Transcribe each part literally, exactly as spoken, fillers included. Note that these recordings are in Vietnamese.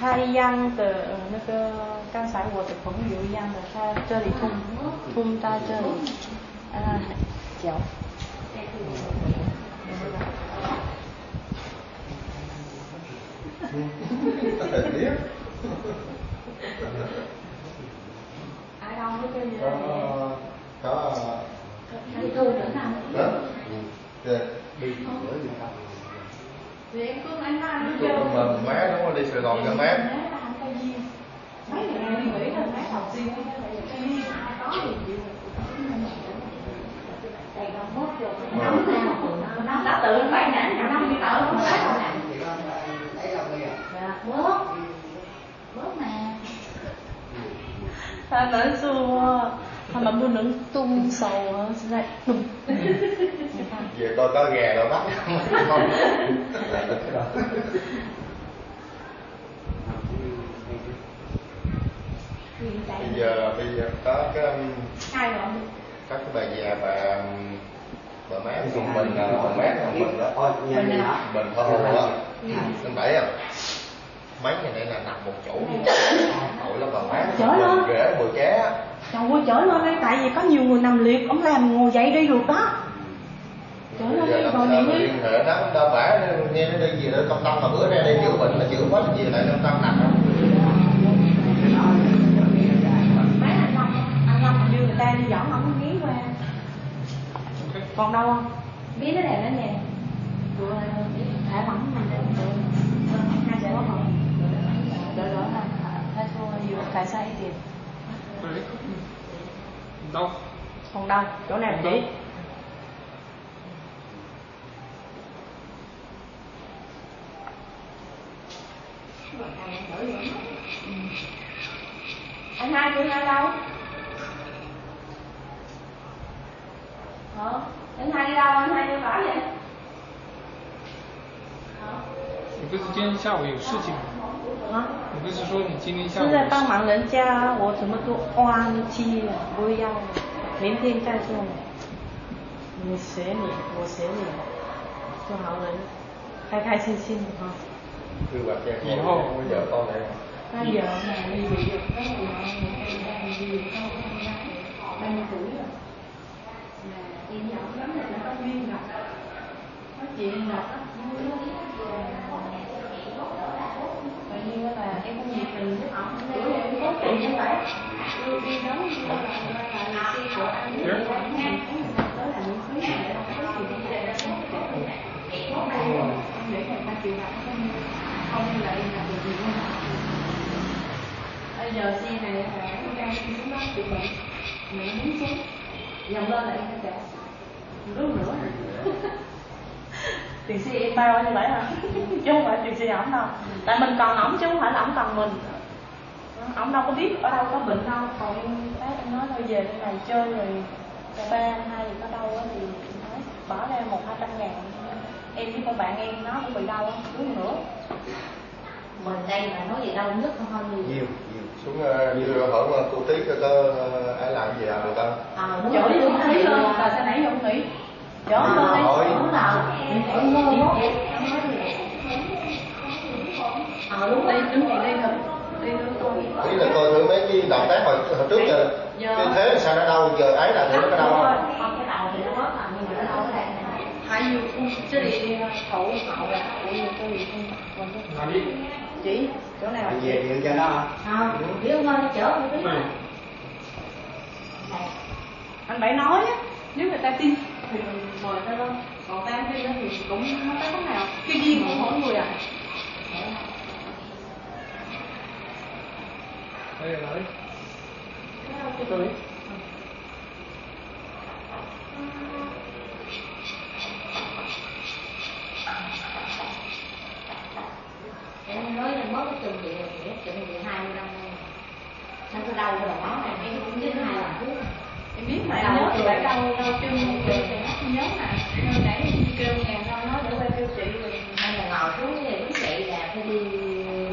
他一样的那个，刚才我的朋友一样的，他这里痛痛到这里，啊，脚。ai đau cái chân này? Có có. Cái tôi nữa nào? Đó. Được. Đi nữa gì không? Vì em cứ mãi mãi nó kêu. Mà má đúng không? Đi Sài Gòn cho má. Mấy người em nghĩ là má học riêng hay là em ai có gì chịu? Sài Gòn bớt rồi. Nóng nào? Nóng đã tự quay nhãn cả năm đi tàu không lấy đâu nè. Bớt bớt mà ta nói xua thằng mà muốn nướng tung sầu hả lại đùng vậy coi có ghè đâu bắt không bây giờ bây giờ có cái có cái bà già bà bà má cùng mình là bà má cùng mình đó mình thôi đó anh bảy không mấy ngày nay là nằm một chỗ tội lắm bà má bồi rễ bồi ché chồng ơi chở lên đây tại vì có nhiều người nằm liệt ông làm ngồi dậy đi được đó chở lên đây ngồi dậy đi hệ đó đa bả nghe nó đi gì đó công tâm mà bữa nay đi chữa bệnh mà chữa quá gì lại công tâm nằm đó má anh Long anh Long đưa người ta đi dọn không có miếng qua còn đâu không biết nó đẹp lắm nè vừa thả bắn hai trẻ bóng hồng đó đó là thay thua nhiều cái sai tiền đâu không đâu chỗ nào đấy anh hai chị hai đâu hả anh hai đi đâu anh hai đi bảo vậy你不是今天下午有事情吗？啊？你不是说你今天下午有事情？是在帮忙人家，我什么都忘记了，不要了，明天再做。你学你，我学你，做好人，开开心心的啊。以后我有到来。那有哪里有？那有哪里有？那有哪里有？那你有哪里有？那你有哪里有？那你有哪里有？em không nhiệt tình với họ, nên em có chuyện như vậy. Tôi đi đó như là là đi của anh đi của anh ha, đó là những thứ này là không có gì để làm. Có bao nhiêu anh để người ta chịu đựng không? Không lại là được gì không? Bây giờ xe này là nó đang xuống đó chịu bệnh, mẹ muốn chết, dòng lên lại nó trả, lúc nữa tiền xe em bao như vậy hả? Chứ không phải tiền xe ổng đâu, tại mình còn ổng chứ không phải là ổng còn mình. Ổng đâu có biết ở đâu có bệnh đâu, còn bác em nói thôi về bên này chơi rồi cho ba hai gì có đâu thì nói bỏ ra một hai trăm ngàn em với con bạn em nó cũng bị đau á, xuống nữa. Mình đây mà nói gì đau nhất không thôi nhiều xuống uh, hỏi cô tí coi có ai làm gì làm được không? À chửi luôn tí luôn, là sao nãy không nghĩ. Chở lên đây xuống nào, em mơ mốt. Ờ đúng đi, đứng dậy đi thôi. Đi thôi tôi. Ý là coi thử mấy cái động tác hồi trước giờ cái thế sao nó đau, giờ ấy là thử nó đau không? Không cái đầu thì nó mất à, nhưng mà nó đau cái này. Hai vô cung, chứ đi khẩu hậu là của vô cung gì không? Còn cái chỉ chỗ nào? Về điện cho nó hả? Không, biết không ơi, chở không biết. Anh Bảy nói á, nếu người ta tin thì mình mời ta đâu, còn ta kia đó thì cũng không tới lúc nào. Cái duyên của mỗi người à? Đây là đấy. Cái tôi. Em nói là mất cái chừng địa nghĩa chừng địa hai mươi năm. Sao tôi đau cái đầu máu này em cũng dính hai lần thuốc. Em biết mà em nhớ phải đau đau chân rồi thì nó không nhớ mà. Nên nãy kêu nhà con nói để qua kêu chị rồi. Hay là ngồi xuống thì đúng chị là phải đi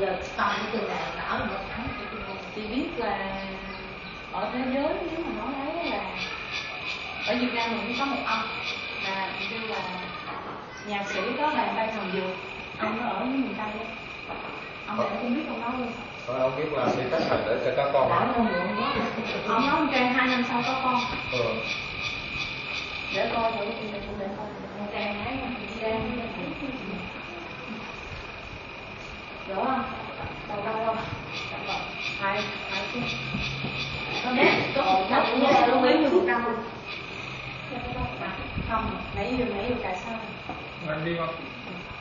giờ con cái chừng này đỏ một tháng. Chị biết là ở thế giới nếu mà nói đấy là ở Việt Nam mình cũng có một ông là kêu là nhạc sĩ có bàn tay hồng dược, ông nó ở với miền Tây, ông này không biết ông nói luôn. Thôi ông biết là đi tách thành để cho các con. Đã mượn quá. Ông nói ông Trang hai năm sau có con. Ừ. Để coi thử thì mình cũng để coi. Ông Trang ấy, Trang với lại cũng. Rõ không? Đâu đâu đâu. Hai, hai chứ. Có biết, có một trăm cũng có đâu mấy mươi một trăm luôn. Không, nãy giờ nãy giờ tại sao? Mình đi không?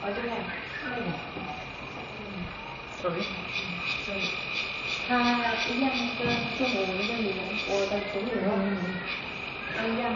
Ở chỗ này. Đây nè. Sao đi? À, ý dân cho cho buồn cho gì vậy? Ồ, tao cũng nhiều lắm. Anh dân.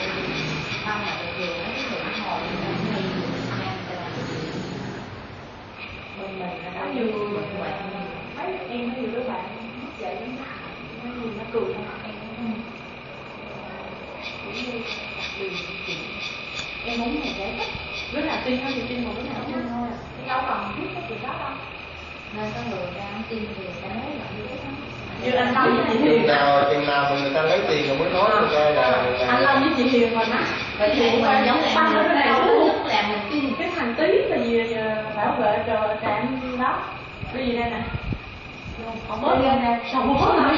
không là vừa cái thưởng hồi là thì mình mình là có nhiều người thấy em có nhiều đứa bạn mất dạy đến nó nhìn nó cười không em cũng như đặc biệt em muốn này dễ thích đứa nào tin thôi thì tin một đứa nào không thôi thì đâu cần biết cái chuyện đó đâu. Nên có người ta tin người ta nói là như thế lắm. Như anh Lâm với chị Hiền nào, chừng nào mà người ta lấy tiền rồi mới nói người ta là... Anh Lâm với chị Hiền mà nói vậy thì mình giống là bắt cái này đúng là mình tin cái thằng tí là gì bảo vệ rồi trạm đó. Cái gì đây nè? Còn bớt lên nè, sao bớt rồi?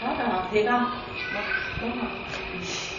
Hết rồi thì con. Đúng rồi.